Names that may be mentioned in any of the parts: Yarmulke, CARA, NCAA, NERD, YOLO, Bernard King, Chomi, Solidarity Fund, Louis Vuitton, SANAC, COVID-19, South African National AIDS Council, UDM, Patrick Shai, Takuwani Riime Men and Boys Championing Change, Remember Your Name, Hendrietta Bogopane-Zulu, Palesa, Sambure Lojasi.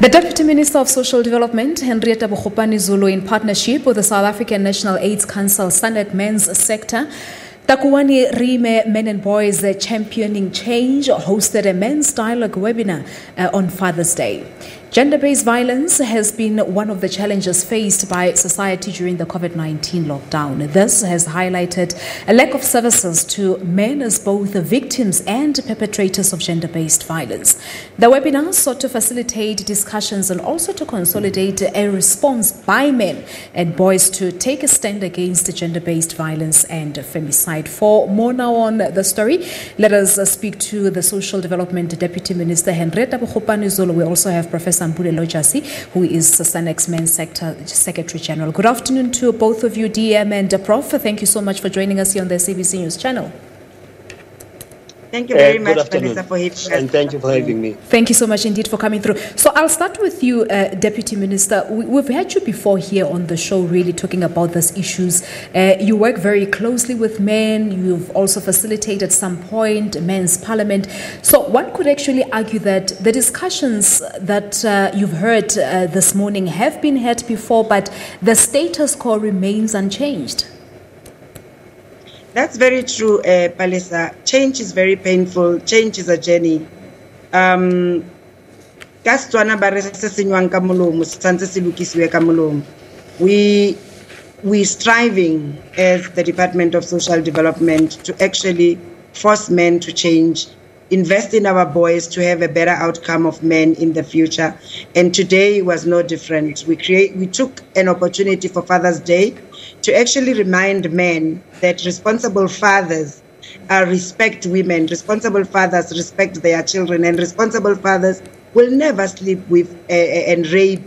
The Deputy Minister of Social Development, Hendrietta Bogopane-Zulu, in partnership with the South African National AIDS Council, SANAC Men's Sector, Takuwani Riime Men and Boys Championing Change hosted a men's dialogue webinar on Father's Day. Gender-based violence has been one of the challenges faced by society during the COVID-19 lockdown. This has highlighted a lack of services to men as both victims and perpetrators of gender-based violence. The webinar sought to facilitate discussions and also to consolidate a response by men and boys to take a stand against gender-based violence and femicide. For more now on the story, let us speak to the Social Development Deputy Minister, Hendrietta Bogopane-Zulu. We also have Professor Sambure Lojasi, who is SANAC's Men's Sector Secretary General. Good afternoon to both of you, DM and Prof. Thank you so much for joining us here on the CBC News channel. Thank you very much, Vanessa, for having us. And thank you for having me. Thank you so much indeed for coming through. So I'll start with you, Deputy Minister. We've had you before here on the show really talking about these issues. You work very closely with men. You've also facilitated some point men's parliament. So one could actually argue that the discussions that you've heard this morning have been had before, but the status quo remains unchanged. That's very true, Palesa. Change is very painful. Change is a journey. We're striving as the Department of Social Development to actually force men to change, invest in our boys to have a better outcome of men in the future. And today was no different. We took an opportunity for Father's Day to actually remind men that responsible fathers respect women, responsible fathers respect their children, and responsible fathers will never sleep with and rape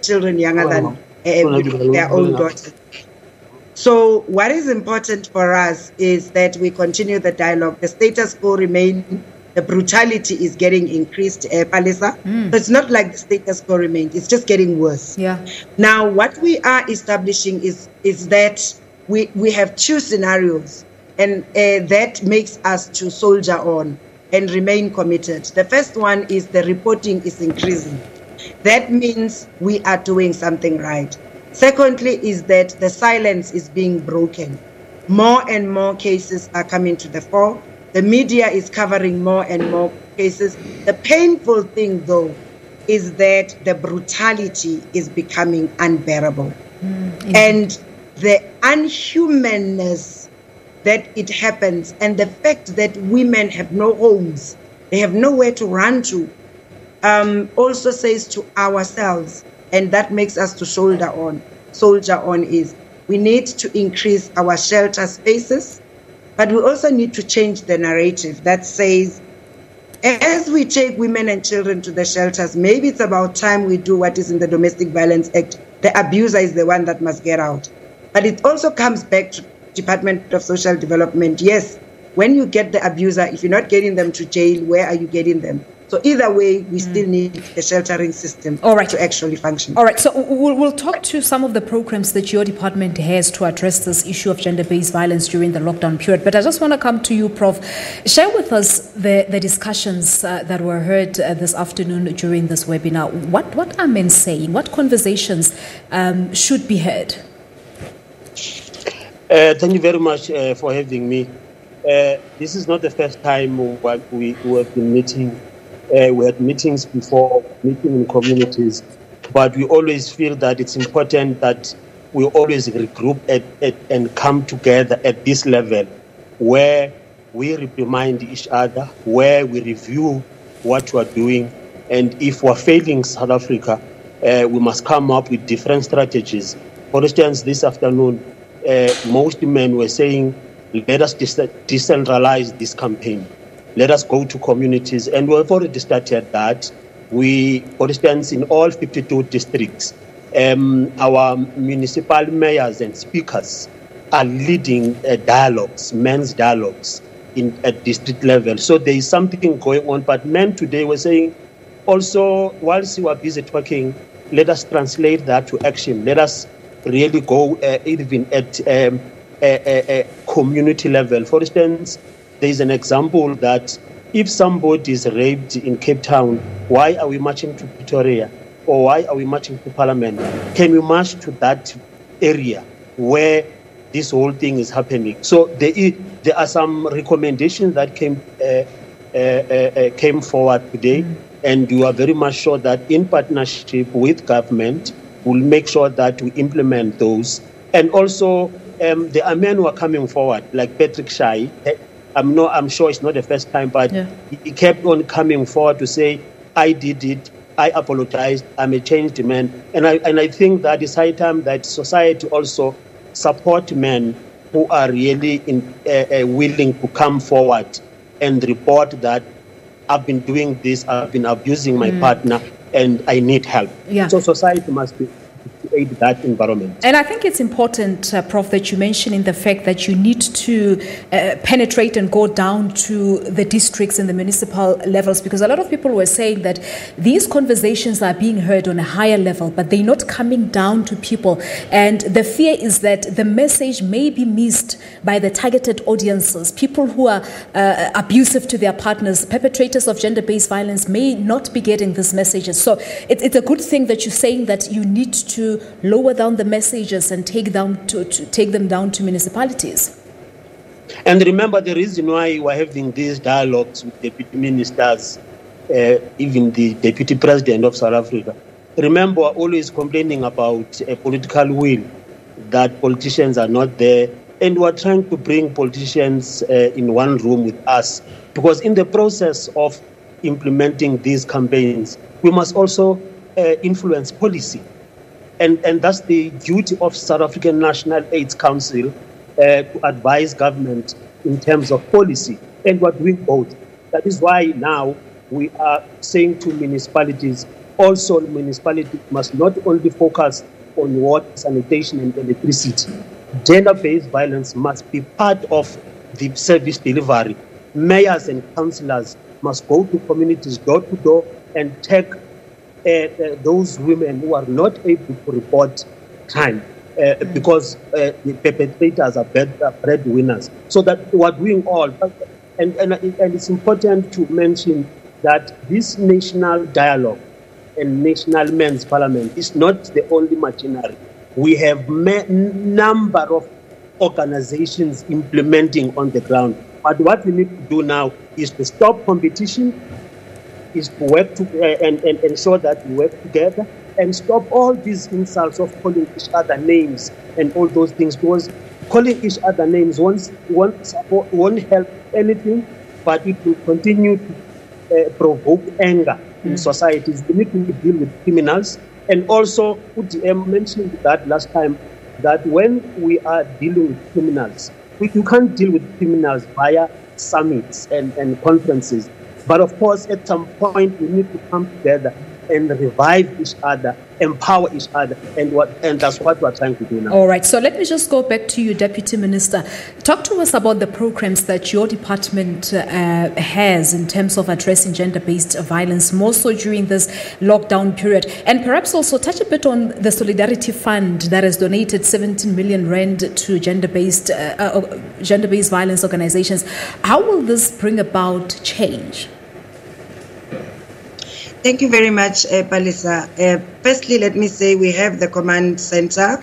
children younger than their own daughters. So what is important for us is that we continue the dialogue. The status quo remains. The brutality is getting increased, Palesa. So it's not like the status quo remains. It's just getting worse. Yeah. Now, what we are establishing is that we have two scenarios, and that makes us to soldier on and remain committed. The first one is the reporting is increasing. That means we are doing something right. Secondly is that the silence is being broken. More and more cases are coming to the fore. The media is covering more and more cases. The painful thing, though, is that the brutality is becoming unbearable. And the unhumanness that it happens, and the fact that women have no homes, they have nowhere to run to, also says to ourselves, and that makes us to soldier on. Soldier on is we need to increase our shelter spaces, but we also need to change the narrative that says, as we take women and children to the shelters, maybe it's about time we do what is in the Domestic Violence Act. The abuser is the one that must get out. But it also comes back to Department of Social Development. Yes, when you get the abuser, if you're not getting them to jail, where are you getting them? So either way, we still need the sheltering system to actually function. All right, so we'll talk to some of the programs that your department has to address this issue of gender-based violence during the lockdown period. But I just want to come to you, Prof. Share with us the discussions that were heard this afternoon during this webinar. What are men saying? What conversations should be heard? Thank you very much for having me. This is not the first time we have been meeting. We had meetings before, meeting in communities, but we always feel that it's important that we always regroup and come together at this level where we remind each other, where we review what we are doing. And if we're failing South Africa, we must come up with different strategies. For instance, this afternoon, most men were saying, let us decentralize this campaign. Let us go to communities, and we've already started that. We, for instance, in all 52 districts, our municipal mayors and speakers are leading dialogues, men's dialogues at district level. So there is something going on, but men today were saying, also, whilst you are busy talking, let us translate that to action. Let us really go even at a community level. For instance, there is an example that if somebody is raped in Cape Town, why are we marching to Pretoria? or why are we marching to Parliament? Can we march to that area where this whole thing is happening? So there are some recommendations that came forward today, and you are very much sure that in partnership with government, we'll make sure that we implement those. And also, there are men who are coming forward, like Patrick Shai. I'm sure it's not the first time, but he kept on coming forward to say, I did it, I apologized, I'm a changed man. And I think that it's high time that society also support men who are really willing to come forward and report that I've been doing this, I've been abusing my partner, and I need help. Yeah. So society must be to aid that environment. And I think it's important, Prof, that you mention in the fact that you need to penetrate and go down to the districts and the municipal levels, because a lot of people were saying that these conversations are being heard on a higher level, but they're not coming down to people. And the fear is that the message may be missed by the targeted audiences. People who are abusive to their partners, perpetrators of gender-based violence, may not be getting these messages. So it's a good thing that you're saying that you need to lower down the messages and take them down to municipalities. And remember, the reason why we're having these dialogues with deputy ministers, even the deputy president of South Africa. Remember, we're always complaining about a political will, that politicians are not there, and we're trying to bring politicians in one room with us, because in the process of implementing these campaigns, we must also influence policy. And that's the duty of South African National AIDS Council to advise government in terms of policy. And we're doing both. That is why now we are saying to municipalities, also municipalities must not only focus on water, sanitation, and electricity. Gender-based violence must be part of the service delivery. Mayors and councillors must go to communities door to door and take those women who are not able to report crime because the perpetrators are breadwinners. So that we are doing all. And it's important to mention that this national dialogue and national men's parliament is not the only machinery. We have a number of organizations implementing on the ground. But what we need to do now is to stop competition, is to work and ensure that we work together and stop all these insults of calling each other names and all those things. Because calling each other names won't help anything, but it will continue to provoke anger in societies. We need to deal with criminals. And also, UDM mentioned that last time, that when we are dealing with criminals, you can't deal with criminals via summits and conferences. But of course, at some point, we need to come together and revive each other, empower each other, and that's what we're trying to do now. All right, so let me just go back to you, Deputy Minister. Talk to us about the programs that your department has in terms of addressing gender-based violence, more so during this lockdown period, and perhaps also touch a bit on the Solidarity Fund that has donated 17 million rand to gender-based violence organizations. How will this bring about change? Thank you very much, Palisa. Firstly, let me say we have the command center,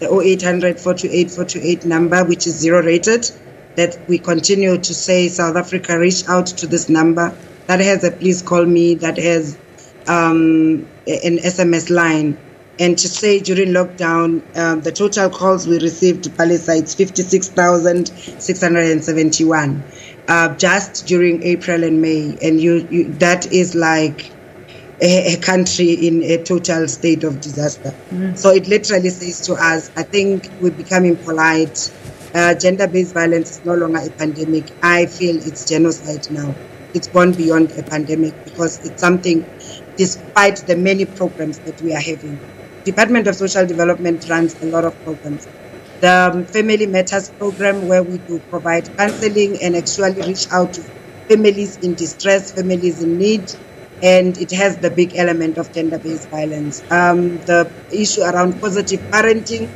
the 0800 428 428 number, which is zero-rated, that we continue to say South Africa, reach out to this number. That has a please call me, that has an SMS line. And to say during lockdown, the total calls we received to Palisa, it's 56,671 just during April and May. And you that is like a country in a total state of disaster. So it literally says to us, I think we're becoming polite. Gender-based violence is no longer a pandemic. I feel it's genocide now. It's gone beyond a pandemic, because it's something, despite the many programs that we are having. Department of Social Development runs a lot of programs. The Family Matters program, where we do provide counseling and actually reach out to families in distress, families in need, and it has the big element of gender-based violence. The issue around positive parenting,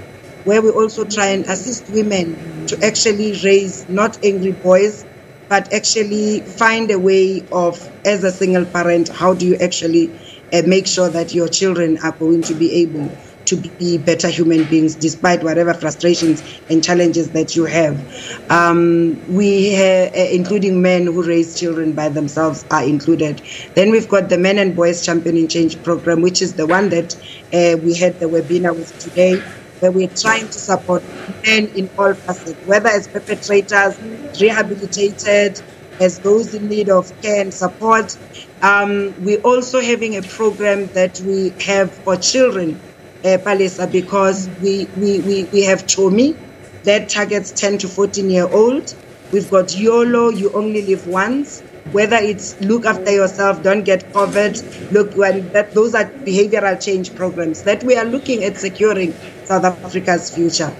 where we also try and assist women to actually raise not angry boys, but actually find a way of, as a single parent, how do you actually make sure that your children are going to be able to be better human beings despite whatever frustrations and challenges that you have. We have, including men who raise children by themselves are included. Then we've got the Men and Boys Championing Change program, which is the one that we had the webinar with today, where we're trying to support men in all facets, whether as perpetrators, rehabilitated, as those in need of care and support. We're also having a program that we have for children, Palisa, because we have Chomi that targets 10 to 14-year-old. We've got YOLO, you only live once, whether it's look after yourself, don't get COVID, look, those are behavioral change programs that we are looking at securing South Africa's future.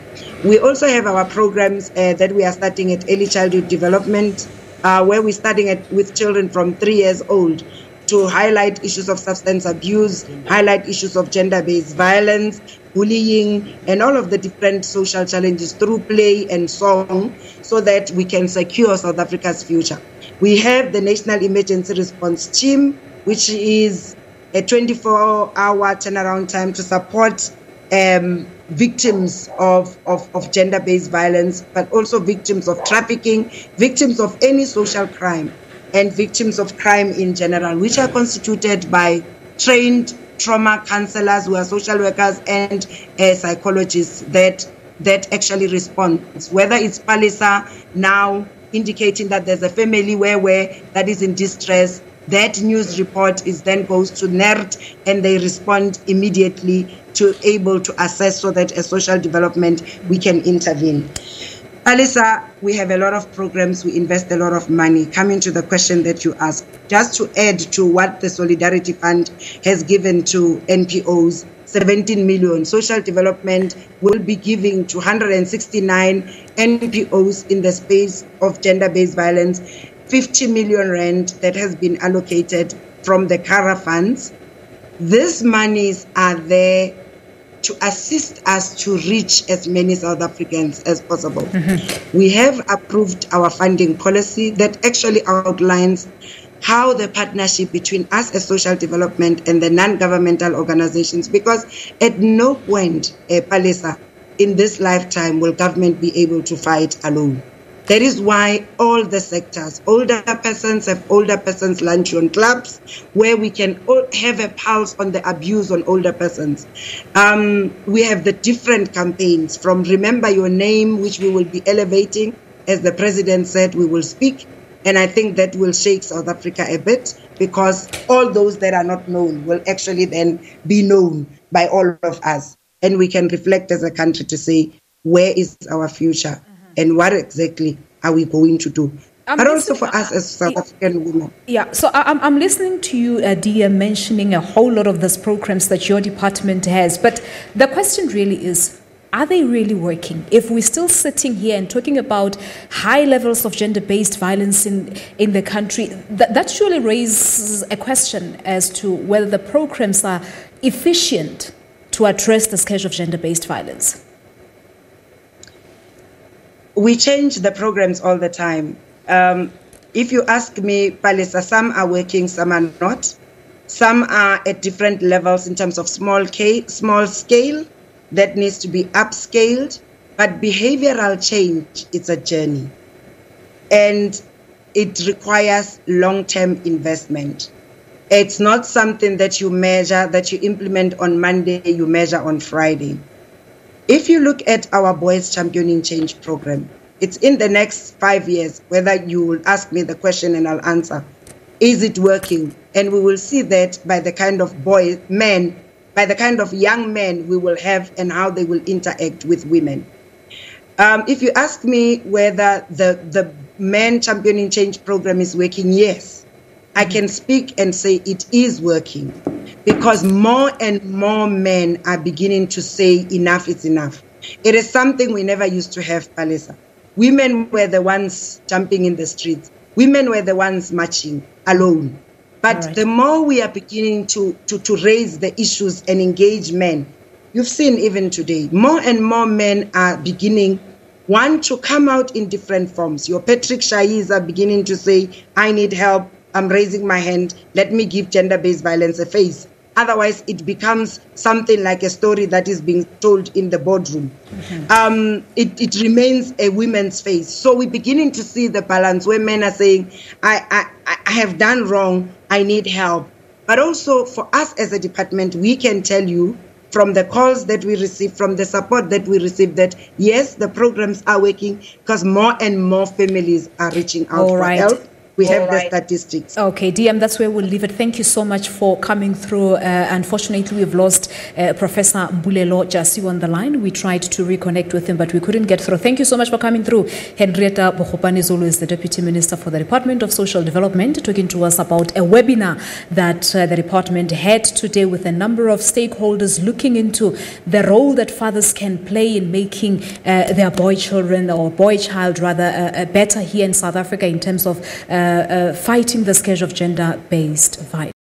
We also have our programs that we are starting at early childhood development, where we're starting with children from 3 years old to highlight issues of substance abuse, highlight issues of gender-based violence, bullying, and all of the different social challenges through play and song, so that we can secure South Africa's future. We have the National Emergency Response Team, which is a 24-hour turnaround time to support victims of gender-based violence, but also victims of trafficking, victims of any social crime, and victims of crime in general, which are constituted by trained trauma counselors who are social workers and psychologists that actually respond. Whether it's Palisa now indicating that there's a family where that is in distress, that news report is then goes to NERD and they respond immediately to able to assess so that as social development, we can intervene. Palisa, we have a lot of programs, we invest a lot of money. Coming to the question that you asked, just to add to what the Solidarity Fund has given to NPOs, 17 million. Social development will be giving to 169 NPOs in the space of gender-based violence, 50 million rand that has been allocated from the CARA funds. These monies are there to assist us to reach as many South Africans as possible. Mm-hmm. We have approved our funding policy that actually outlines how the partnership between us as social development and the non-governmental organizations, because at no point, Palisa, in this lifetime will government be able to fight alone. That is why all the sectors, older persons have older persons luncheon clubs, where we can all have a pulse on the abuse on older persons. We have the different campaigns from Remember Your Name, which we will be elevating. As the president said, we will speak. And I think that will shake South Africa a bit, because all those that are not known will actually then be known by all of us. And we can reflect as a country to say, where is our future? And what exactly are we going to do? But also for us as South African women. Yeah, so I'm listening to you, Dia, mentioning a whole lot of these programs that your department has. But the question really is, are they really working? If we're still sitting here and talking about high levels of gender-based violence in the country, that surely raises a question as to whether the programs are efficient to address this case of gender-based violence. We change the programs all the time. If you ask me, Palisa, some are working, some are not. Some are at different levels in terms of small scale that needs to be upscaled. But behavioral change, it's a journey. And it requires long-term investment. It's not something that you measure, that you implement on Monday, you measure on Friday. If you look at our Boys Championing Change program, it's in the next 5 years, whether you will ask me the question and I'll answer, is it working? And we will see that by the kind of men, by the kind of young men we will have and how they will interact with women. If you ask me whether the Men Championing Change program is working, yes. I can speak and say it is working, because more and more men are beginning to say enough is enough. It is something we never used to have, Palisa. Women were the ones jumping in the streets. Women were the ones marching alone. But the more we are beginning to raise the issues and engage men, you've seen even today, more and more men are beginning to come out in different forms. Your Patrick Shai are beginning to say, I need help. I'm raising my hand. Let me give gender-based violence a face. Otherwise, it becomes something like a story that is being told in the boardroom. Mm-hmm. It remains a women's face. So we're beginning to see the balance where men are saying, I have done wrong, I need help. But also for us as a department, we can tell you from the calls that we receive, from the support that we receive, that yes, the programs are working because more and more families are reaching out for help. We have the statistics. Okay, DM, that's where we'll leave it. Thank you so much for coming through. Unfortunately, we've lost Professor Sambure Lojasi on the line. We tried to reconnect with him, but we couldn't get through. Thank you so much for coming through. Hendrietta Bogopane-Zulu is the Deputy Minister for the Department of Social Development, talking to us about a webinar that the department had today with a number of stakeholders looking into the role that fathers can play in making their boy child better here in South Africa in terms of fighting the scourge of gender-based violence.